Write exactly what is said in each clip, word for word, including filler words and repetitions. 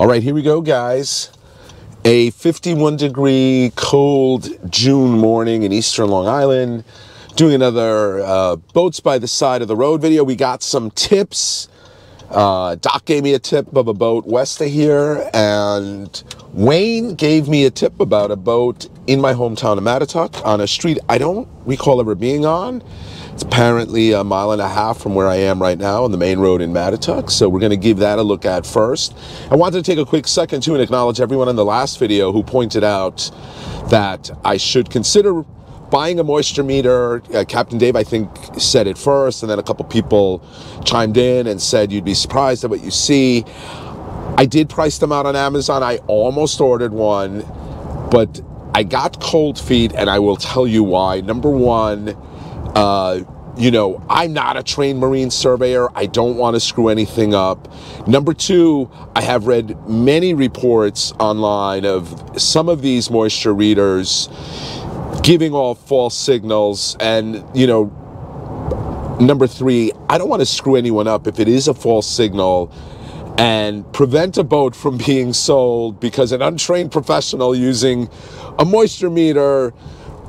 All right, here we go, guys. A fifty-one degree cold June morning in eastern Long Island. Doing another uh, Boats by the Side of the Road video. We got some tips. Uh, Doc gave me a tip of a boat west of here, and Wayne gave me a tip about a boat in my hometown of Mattituck on a street I don't recall ever being on. It's apparently a mile and a half from where I am right now on the main road in Mattituck, so we're going to give that a look at first. I wanted to take a quick second too and acknowledge everyone in the last video who pointed out that I should consider buying a moisture meter. uh, Captain Dave, I think, said it first, and then a couple people chimed in and said you'd be surprised at what you see. I did price them out on Amazon. I almost ordered one, but I got cold feet, and I will tell you why. Number one, uh, you know, I'm not a trained marine surveyor. I don't want to screw anything up. Number two, I have read many reports online of some of these moisture readers giving off false signals, and, you know, number three, I don't want to screw anyone up if it is a false signal and prevent a boat from being sold because an untrained professional using a moisture meter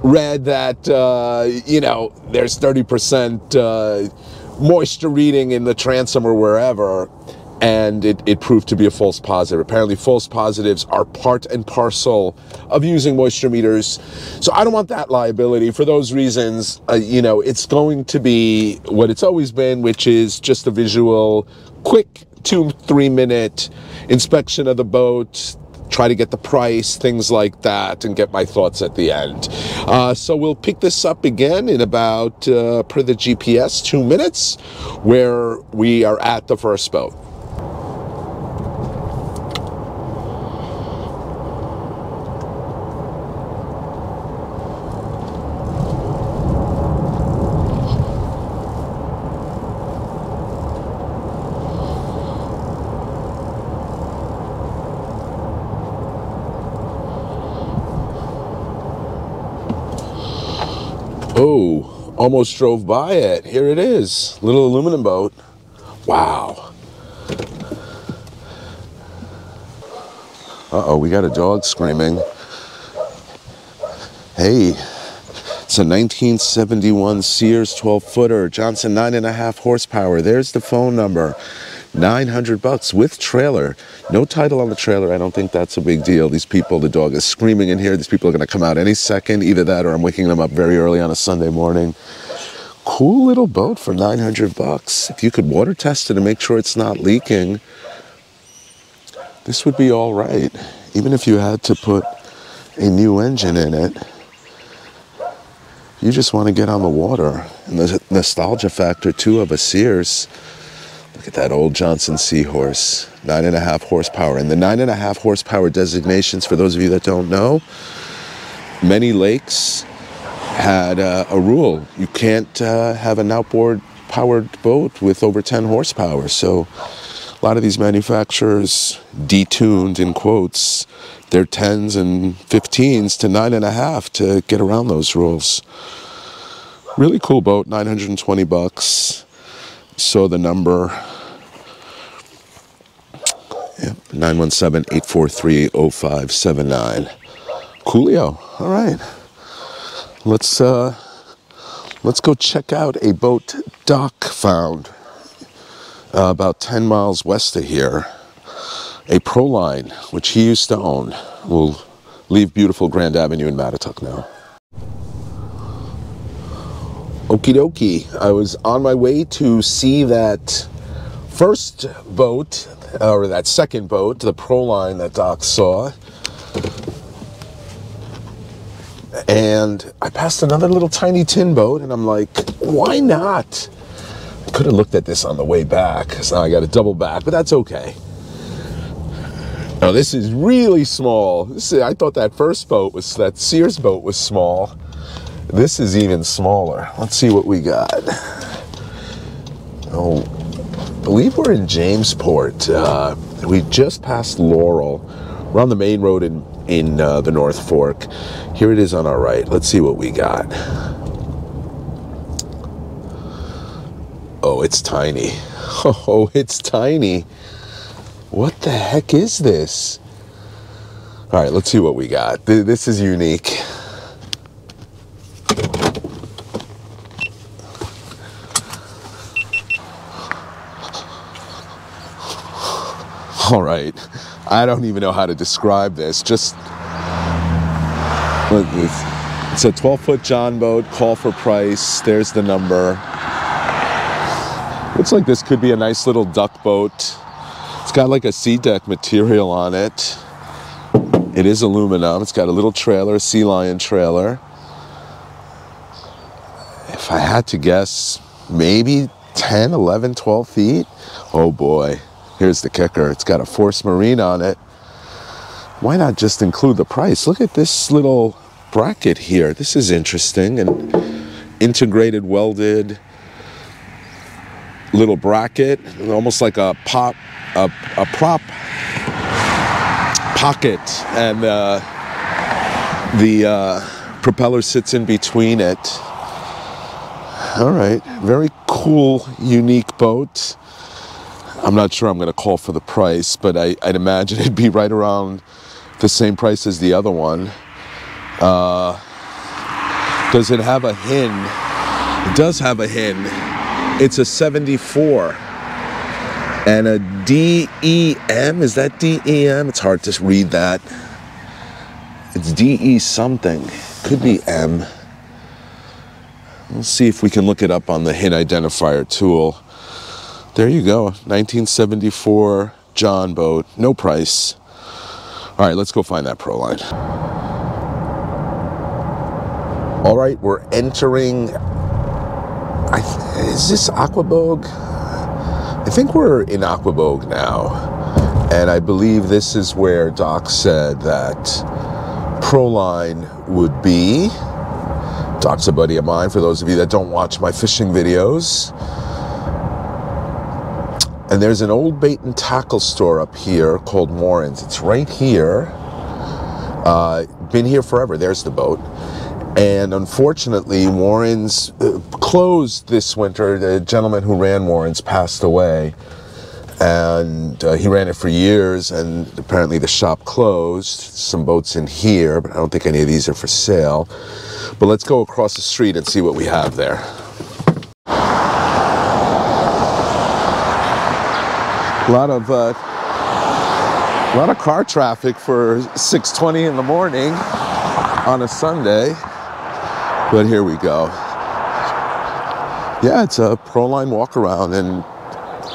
read that, uh, you know, there's thirty percent uh, moisture reading in the transom or wherever, and it, it proved to be a false positive. Apparently false positives are part and parcel of using moisture meters. So I don't want that liability. For those reasons, uh, you know, it's going to be what it's always been, which is just a visual, quick two, three minute inspection of the boat, try to get the price, things like that, and get my thoughts at the end. Uh, so we'll pick this up again in about, uh, per the G P S, two minutes, where we are at the first boat. Oh, almost drove by it. Here it is. Little aluminum boat. Wow. Uh-oh, we got a dog screaming. Hey, it's a nineteen seventy-one Sears twelve footer, Johnson nine and a half horsepower. There's the phone number. nine hundred bucks with trailer. No title on the trailer. I don't think that's a big deal. These people, the dog is screaming in here. These people are going to come out any second. Either that or I'm waking them up very early on a Sunday morning. Cool little boat for nine hundred bucks. If you could water test it and make sure it's not leaking, this would be all right. Even if you had to put a new engine in it, you just want to get on the water. And the nostalgia factor, too, of a Sears. Look at that old Johnson Seahorse, nine and a half horsepower. And the nine and a half horsepower designations, for those of you that don't know, many lakes had uh, a rule. You can't uh, have an outboard powered boat with over ten horsepower. So a lot of these manufacturers detuned, in quotes, their tens and fifteens to nine and a half to get around those rules. Really cool boat, nine hundred twenty bucks. So the number, yep, nine one seven, eight four three, oh five seven nine. Coolio. All right. Let's, uh, let's go check out a boat Doc found uh, about ten miles west of here. A Proline, which he used to own. We'll leave beautiful Grand Avenue in Mattituck now. Okie dokie. I was on my way to see that first boat, or that second boat, the Proline that Doc saw. And I passed another little tiny tin boat, and I'm like, why not? I could have looked at this on the way back, so now I got to double back, but that's okay. Now this is really small. This is, I thought that first boat was, that Sears boat was small. This is even smaller. Let's see what we got. Oh, I believe we're in Jamesport. Uh, we just passed Laurel. We're on the main road in, in uh, the North Fork. Here it is on our right. Let's see what we got. Oh, it's tiny. Oh, it's tiny. What the heck is this? All right, let's see what we got. This is unique. All right, I don't even know how to describe this. Just, look, it's a twelve foot Jon boat, call for price. There's the number. Looks like this could be a nice little duck boat. It's got like a sea deck material on it. It is aluminum. It's got a little trailer, a Sea Lion trailer. If I had to guess, maybe ten, eleven, twelve feet. Oh boy. Here's the kicker, it's got a Force Marine on it. Why not just include the price? Look at this little bracket here. This is interesting, an integrated welded little bracket, almost like a pop, a, a prop pocket, and uh, the uh, propeller sits in between it. All right, very cool, unique boat. I'm not sure I'm going to call for the price, but I, I'd imagine it'd be right around the same price as the other one. Uh, does it have a H I N? It does have a H I N. It's a seventy-four. And a D E M? Is that D E M? It's hard to read that. It's D E something. Could be M. We'll see if we can look it up on the H I N identifier tool. There you go, nineteen seventy-four Jon boat, no price. All right, let's go find that Proline. All right, we're entering, I th is this Aquabogue? I think we're in Aquabogue now. And I believe this is where Doc said that Proline would be. Doc's a buddy of mine, for those of you that don't watch my fishing videos. And there's an old bait and tackle store up here called Warren's. It's right here. Uh, been here forever. There's the boat. And unfortunately, Warren's closed this winter. The gentleman who ran Warren's passed away. And uh, he ran it for years, and apparently the shop closed. Some boats in here, but I don't think any of these are for sale. But let's go across the street and see what we have there. A lot of, uh, a lot of car traffic for six twenty in the morning on a Sunday, but here we go. Yeah, it's a Proline walk around, and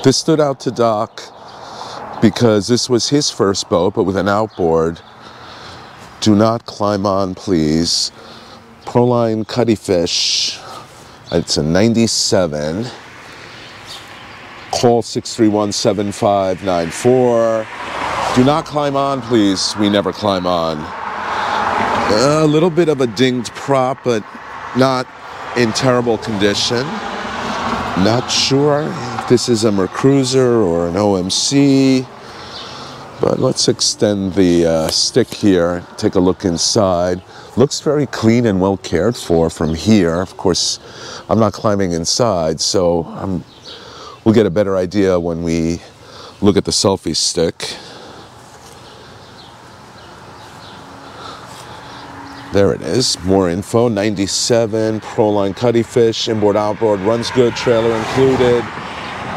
this stood out to Doc because this was his first boat, but with an outboard. Do not climb on, please. Proline Cuddyfish. It's a ninety-seven. Call six three one, seven five nine four. Do not climb on, please. We never climb on. A little bit of a dinged prop, but not in terrible condition. Not sure if this is a Mercruiser or an O M C, but let's extend the uh, stick here, take a look inside. Looks very clean and well cared for from here. Of course, I'm not climbing inside, so I'm we'll get a better idea when we look at the selfie stick. There it is, more info, ninety-seven, Proline Cuddyfish, inboard outboard, runs good, trailer included.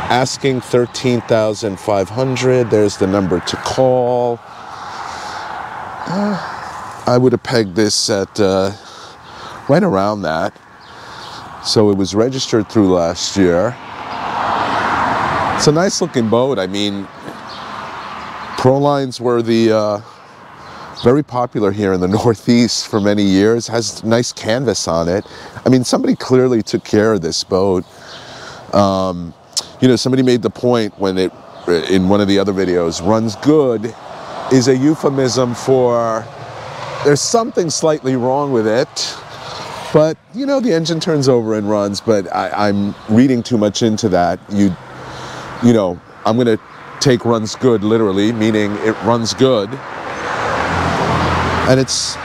Asking thirteen thousand five hundred, there's the number to call. Uh, I would have pegged this at uh, right around that. So it was registered through last year. It's a nice looking boat. I mean, Prolines were the uh, very popular here in the Northeast for many years. Has nice canvas on it. I mean, somebody clearly took care of this boat. Um, you know, somebody made the point when it in one of the other videos, runs good is a euphemism for there's something slightly wrong with it. But, you know, the engine turns over and runs, but I, I'm reading too much into that. You. You know, I'm going to take runs good literally, meaning it runs good. And it's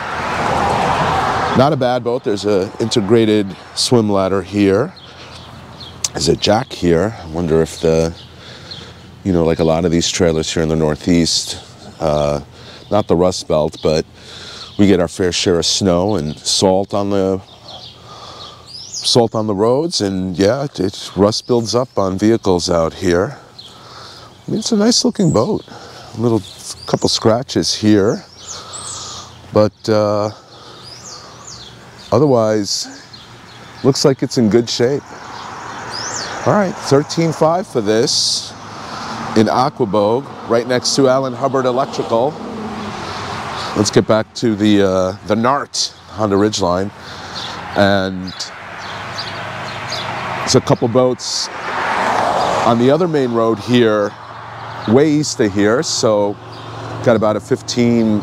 not a bad boat. There's an integrated swim ladder here. There's a jack here. I wonder if the you know, like a lot of these trailers here in the Northeast, uh, not the Rust Belt, but we get our fair share of snow and salt on the salt on the roads, and yeah, it, it rust builds up on vehicles out here. I mean, it's a nice looking boat. A little couple scratches here, but uh, otherwise looks like it's in good shape. All right, thirteen five for this in Aquabogue, right next to Alan Hubbard Electrical. Let's get back to the uh, the Nart Honda Ridgeline, and there's a couple boats on the other main road here, way east of here. So got about a fifteen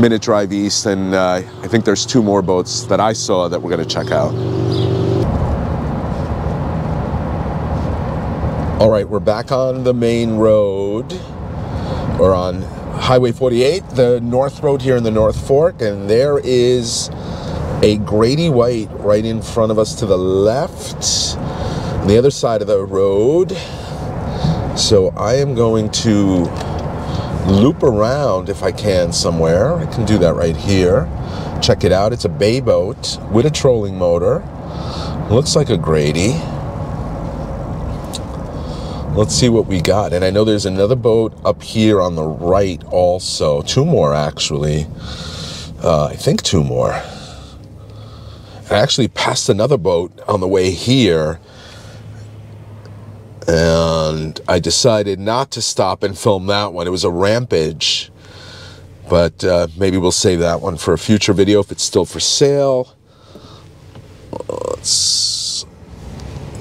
minute drive east, and uh, I think there's two more boats that I saw that we're going to check out. All right, we're back on the main road, or on Highway forty-eight, the north road here in the North Fork, and there is a Grady White right in front of us to the left, on the other side of the road. So I am going to loop around if I can somewhere. I can do that right here. Check it out. It's a bay boat with a trolling motor. Looks like a Grady. Let's see what we got. And I know there's another boat up here on the right also. Two more, actually. Uh, I think two more. I actually passed another boat on the way here, and I decided not to stop and film that one. It was a rampage. But uh, maybe we'll save that one for a future video if it's still for sale. Let's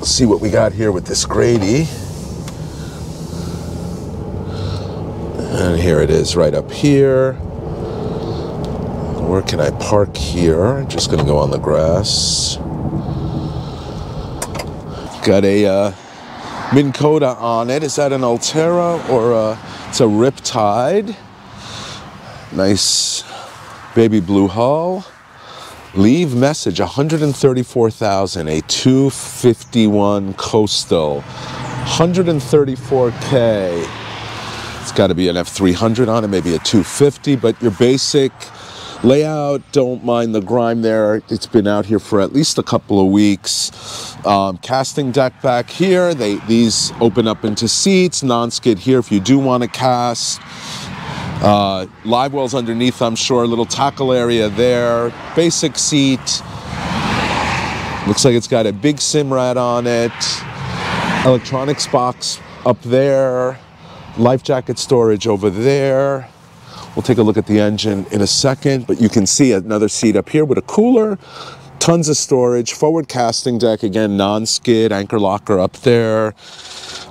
see what we got here with this Grady. And here it is right up here. Where can I park here? I'm just going to go on the grass. Got a uh, Minn Kota on it. Is that an Altera or a, it's a Riptide? Nice baby blue hull. Leave message, one hundred thirty-four thousand, a two fifty-one Coastal, one hundred thirty-four K. It's got to be an F three hundred on it, maybe a two fifty, but your basic layout, don't mind the grime there. It's been out here for at least a couple of weeks. Um, casting deck back here. They, these open up into seats, non-skid here if you do want to cast. Uh, live wells underneath, I'm sure, a little tackle area there. Basic seat. Looks like it's got a big Simrad on it. Electronics box up there. Life jacket storage over there. We'll take a look at the engine in a second, but you can see another seat up here with a cooler, tons of storage, forward casting deck, again, non-skid, anchor locker up there.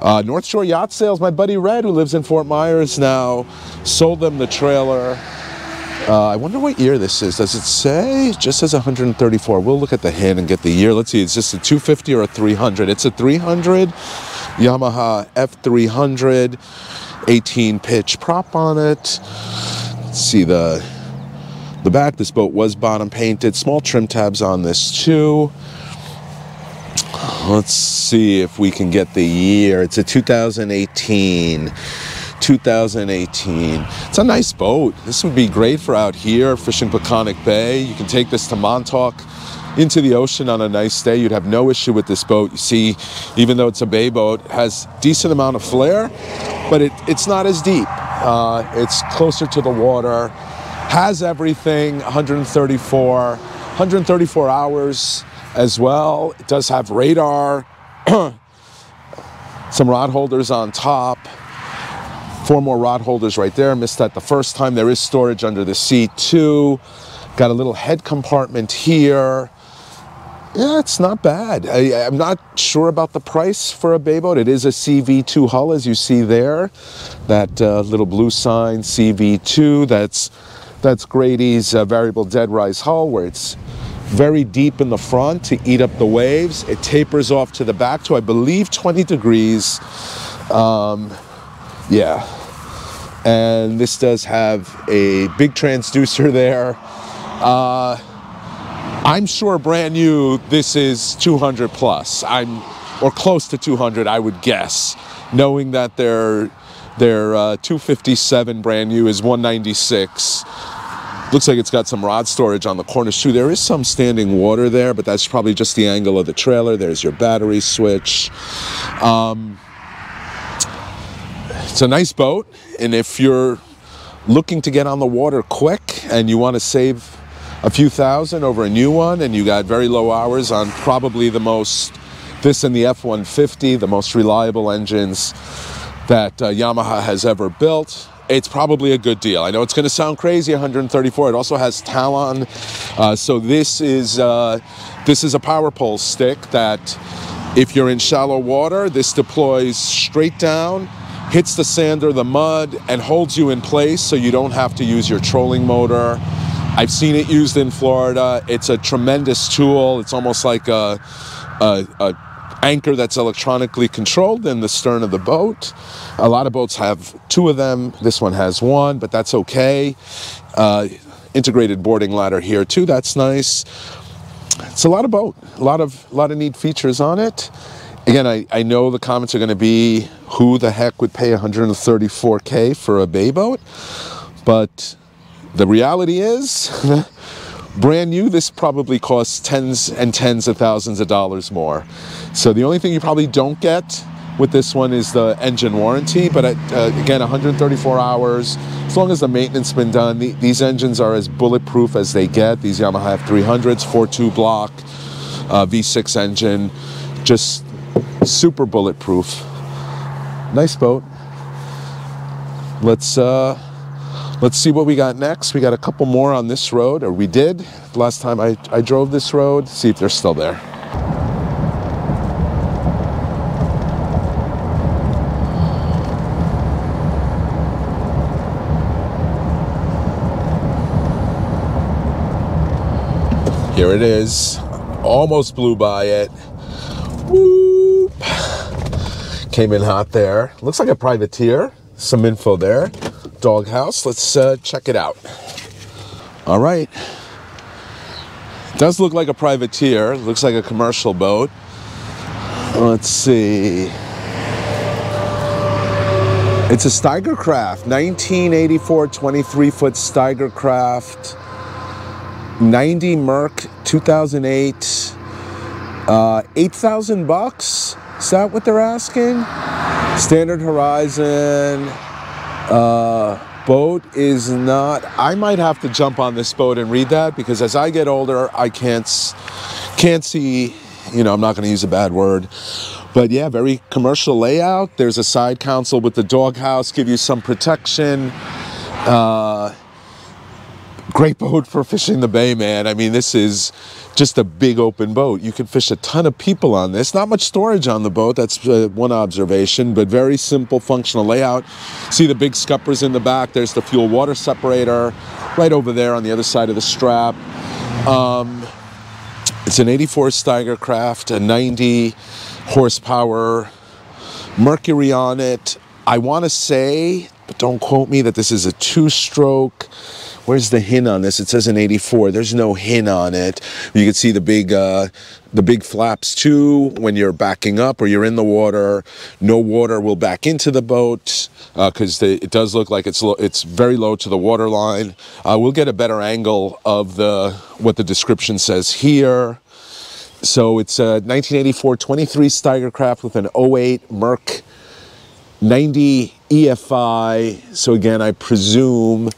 Uh, North Shore Yacht Sales, my buddy Red, who lives in Fort Myers now, sold them the trailer. Uh, I wonder what year this is. Does it say? It just says one hundred thirty-four. We'll look at the H I N and get the year. Let's see, it's just a two fifty or a three hundred. It's a three hundred. Yamaha F three hundred, eighteen pitch prop on it. Let's see the the back. This boat was bottom painted. Small trim tabs on this too. Let's see if we can get the year. It's a two thousand eighteen. It's a nice boat. This would be great for out here fishing Peconic Bay. You can take this to Montauk, into the ocean on a nice day. You'd have no issue with this boat. You see, even though it's a bay boat, it has decent amount of flare, but it, it's not as deep. Uh, it's closer to the water, has everything, one hundred thirty-four, one hundred thirty-four hours as well. It does have radar, some rod holders on top, four more rod holders right there. Missed that the first time. There is storage under the seat too. Got a little head compartment here. Yeah, it's not bad. I, I'm not sure about the price for a bay boat. It is a C V two hull, as you see there. That uh, little blue sign, C V two. That's that's Grady's uh, variable dead rise hull, where it's very deep in the front to eat up the waves. It tapers off to the back to, I believe, twenty degrees. Um, yeah. And this does have a big transducer there. Uh, I'm sure brand new, this is two hundred plus, I'm, or close to two hundred, I would guess. knowing that their their uh, two fifty-seven brand new is one ninety-six. Looks like it's got some rod storage on the corners too. There is some standing water there, but that's probably just the angle of the trailer. There's your battery switch. Um, it's a nice boat, and if you're looking to get on the water quick and you want to save a few thousand over a new one, and you got very low hours on probably the most, this and the F one fifty, the most reliable engines that uh, Yamaha has ever built, it's probably a good deal. I know it's going to sound crazy, one hundred thirty-four. It also has Talon, uh, so this is uh, this is a power pole stick that, if you're in shallow water, this deploys straight down, hits the sand or the mud, and holds you in place, so you don't have to use your trolling motor. I've seen it used in Florida. It's a tremendous tool. It's almost like a, a, a anchor that's electronically controlled in the stern of the boat. A lot of boats have two of them. This one has one, but that's okay. Uh, integrated boarding ladder here too, that's nice. It's a lot of boat, a lot of, lot of neat features on it. Again, I, I know the comments are gonna be, who the heck would pay one hundred thirty-four K for a bay boat? But the reality is, brand new, this probably costs tens and tens of thousands of dollars more. So the only thing you probably don't get with this one is the engine warranty, but at, uh, again, one hundred thirty-four hours, as long as the maintenance been done, the, these engines are as bulletproof as they get. These Yamaha F three hundreds, four two block, uh, V six engine, just super bulletproof. Nice boat. Let's... Uh, Let's see what we got next. We got a couple more on this road, or we did last time I, I drove this road. See if they're still there. Here it is. Almost blew by it. Whoop. Came in hot there. Looks like a privateer. Some info there. Doghouse. Let's uh, check it out. All right. It does look like a privateer. It looks like a commercial boat. Let's see. It's a Steiger Craft, nineteen eighty-four, twenty-three foot Steiger Craft, ninety Merc, two thousand eight, uh, eight thousand bucks. Is that what they're asking? Standard Horizon. Uh, boat is not, I might have to jump on this boat and read that, because as I get older, I can't, can't see, you know, I'm not going to use a bad word, but yeah, very commercial layout. There's a side console with the doghouse, give you some protection. Uh, great boat for fishing the bay, man. I mean, this is just a big open boat. You can fish a ton of people on this. Not much storage on the boat, that's uh, one observation, but very simple functional layout. See the big scuppers in the back. There's the fuel water separator right over there on the other side of the strap. Um, it's an eighty-four Steiger Craft, a ninety horsepower Mercury on it. I want to say, but don't quote me, that this is a two-stroke. Where's the H I N on this? It says an eighty-four. There's no H I N on it. You can see the big, uh, the big flaps too when you're backing up or you're in the water. No water will back into the boat because uh, it does look like it's it's very low to the water line. Uh, we'll get a better angle of the what the description says here. So it's a nineteen eighty-four twenty-three Steiger Craft with an oh eight Merc, ninety E F I. So again, I presume.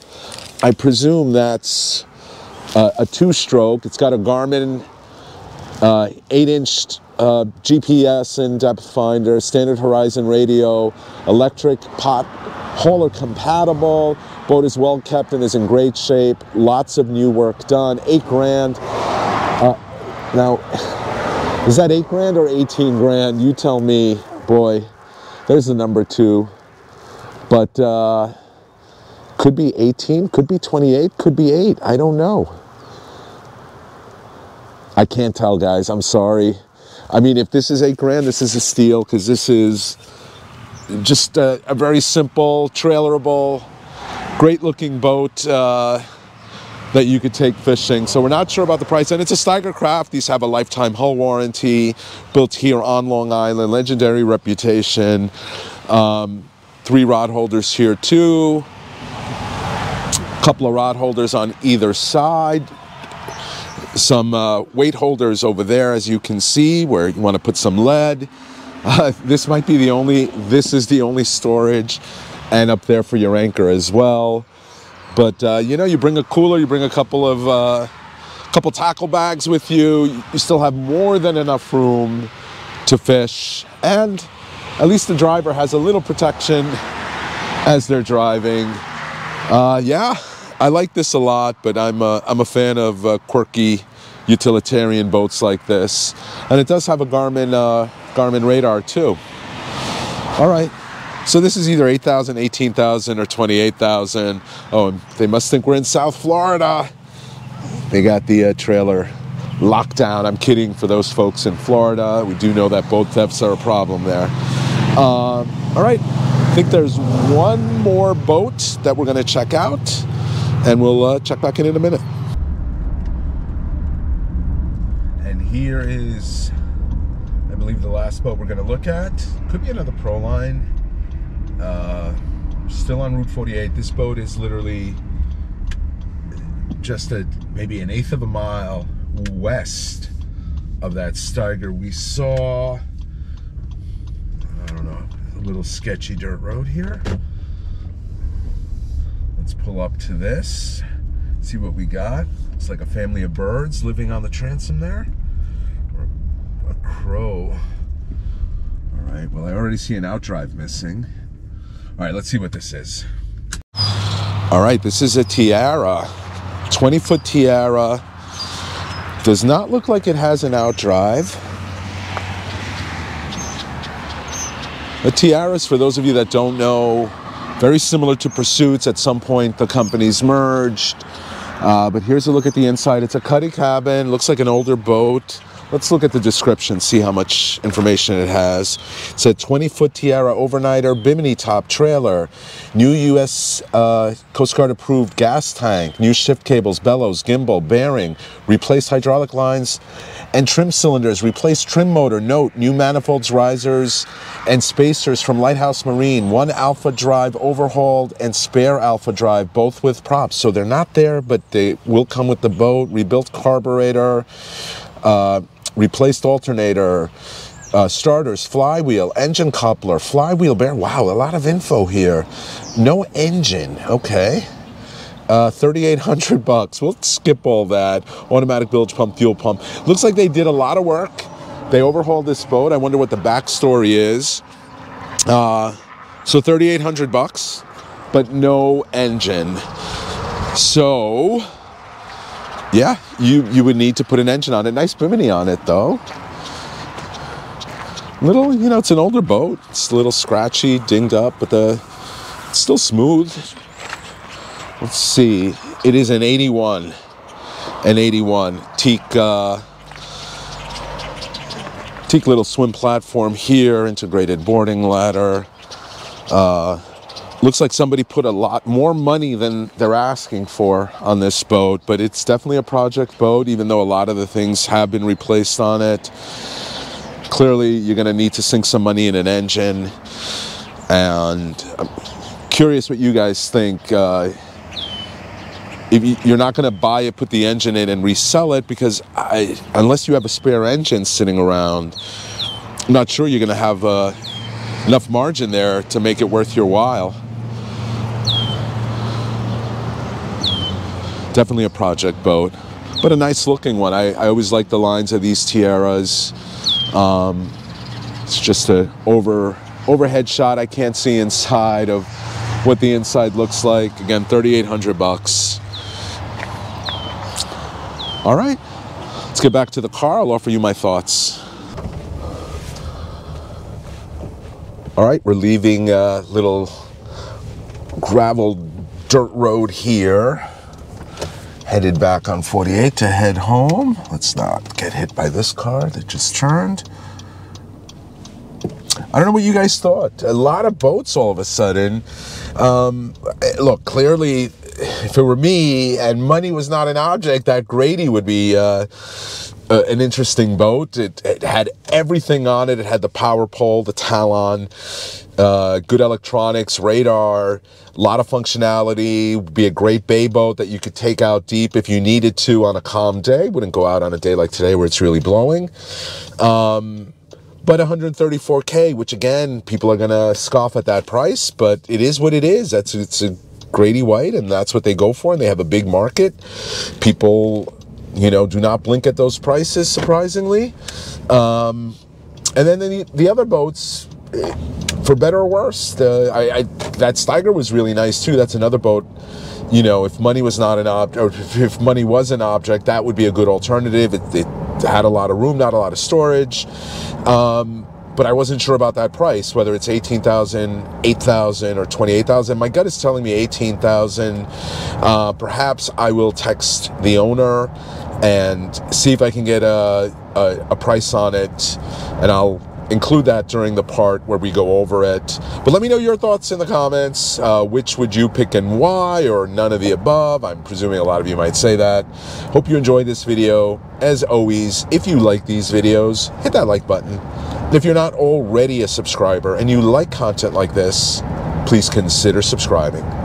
I presume that's uh, a two-stroke. It's got a Garmin uh, eight-inch uh, G P S and depth finder, Standard Horizon radio, electric pot hauler compatible. Boat is well kept and is in great shape. Lots of new work done. Eight grand. Uh, now, is that eight grand or eighteen grand? You tell me, boy. There's the number two, but. Uh, Could be eighteen, could be twenty-eight, could be eight. I don't know. I can't tell, guys. I'm sorry. I mean, if this is eight grand, this is a steal, because this is just a, a very simple, trailerable, great-looking boat uh, that you could take fishing. So we're not sure about the price. And it's a Steiger Craft. These have a lifetime hull warranty, built here on Long Island, legendary reputation. Um, three rod holders here too. A couple of rod holders on either side. Some uh, weight holders over there, as you can see, where you want to put some lead. Uh, this might be the only, this is the only storage, and up there for your anchor as well. But uh, you know, you bring a cooler, you bring a couple of uh, couple tackle bags with you, you still have more than enough room to fish, and at least the driver has a little protection as they're driving. Uh, yeah, I like this a lot, but I'm a, I'm a fan of uh, quirky utilitarian boats like this, and it does have a Garmin uh, Garmin radar too. All right. So this is either eight thousand, eighteen thousand, or twenty-eight thousand. Oh, and they must think we're in South Florida. They got the uh, trailer locked down. I'm kidding for those folks in Florida. We do know that boat thefts are a problem there. Uh, all right, I think there's one more boat that we're gonna check out, and we'll uh, check back in in a minute. And here is, I believe, the last boat we're gonna look at. Could be another Proline. Uh, still on Route forty-eight. This boat is literally just a maybe an eighth of a mile west of that Steiger we saw. I don't know, a little sketchy dirt road here. Let's pull up to this, see what we got. It's like a family of birds living on the transom there, or a crow. All right, well, I already see an outdrive missing. All right, let's see what this is. All right, this is a Tiara, twenty foot Tiara. Does not look like it has an outdrive. The Tiaras, for those of you that don't know, very similar to Pursuits. At some point, the companies merged. Uh, but here's a look at the inside. It's a cuddy cabin, looks like an older boat. Let's look at the description, see how much information it has. It said twenty foot Tiara overnighter, bimini top trailer, new U S Uh, Coast Guard approved gas tank, new shift cables, bellows, gimbal, bearing, replace hydraulic lines and trim cylinders, replace trim motor, note, new manifolds, risers, and spacers from Lighthouse Marine, one Alpha Drive overhauled and spare Alpha Drive, both with props. So they're not there, but they will come with the boat, rebuilt carburetor, uh, replaced alternator, uh, starters, flywheel, engine coupler, flywheel bearing. Wow, a lot of info here. No engine, okay. Uh, thirty-eight hundred bucks, we'll skip all that. Automatic bilge pump, fuel pump. Looks like they did a lot of work. They overhauled this boat. I wonder what the backstory is. Uh, so thirty-eight hundred bucks, but no engine. So, yeah, you, you would need to put an engine on it. Nice bimini on it, though. Little, you know, it's an older boat. It's a little scratchy, dinged up, but the, it's still smooth. Let's see. It is an eighty-one. An eighty-one. Teak, uh, teak little swim platform here, integrated boarding ladder. Uh, Looks like somebody put a lot more money than they're asking for on this boat, but it's definitely a project boat, even though a lot of the things have been replaced on it. Clearly, you're gonna need to sink some money in an engine. And I'm curious what you guys think. Uh, if you're not gonna buy it, put the engine in and resell it, because I, unless you have a spare engine sitting around, I'm not sure you're gonna have uh, enough margin there to make it worth your while. Definitely a project boat, but a nice looking one. I, I always like the lines of these Tiaras. Um, it's just a over overhead shot. I can't see inside of what the inside looks like. Again, thirty-eight hundred bucks. All right, let's get back to the car. I'll offer you my thoughts. All right, we're leaving a little gravel dirt road here. Headed back on forty-eight to head home. Let's not get hit by this car that just turned. I don't know what you guys thought. A lot of boats all of a sudden. Um, look, clearly, if it were me and money was not an object, that Grady would be uh, uh, an interesting boat. It, it had everything on it. It had the power pole, the Talon, uh, good electronics, radar, a lot of functionality. Would be a great bay boat that you could take out deep if you needed to on a calm day. Wouldn't go out on a day like today where it's really blowing. Um, But one thirty-four K, which again, people are going to scoff at that price, but it is what it is. That's, it's a Grady White, and that's what they go for, and they have a big market. People, you know, do not blink at those prices, surprisingly. Um, and then the, the other boats, for better or worse, the, I, I, that Steiger was really nice too. That's another boat. You know, if money was not an object, or if, if money was an object, that would be a good alternative. It, it had a lot of room, not a lot of storage. Um, but I wasn't sure about that price, whether it's eighteen thousand, eight thousand, or twenty-eight thousand. My gut is telling me eighteen thousand. Uh, perhaps I will text the owner and see if I can get a, a, a price on it, and I'll include that during the part where we go over it. But let me know your thoughts in the comments. Uh, which would you pick and why, or none of the above? I'm presuming a lot of you might say that. Hope you enjoyed this video. As always, if you like these videos, hit that like button. And if you're not already a subscriber and you like content like this, please consider subscribing.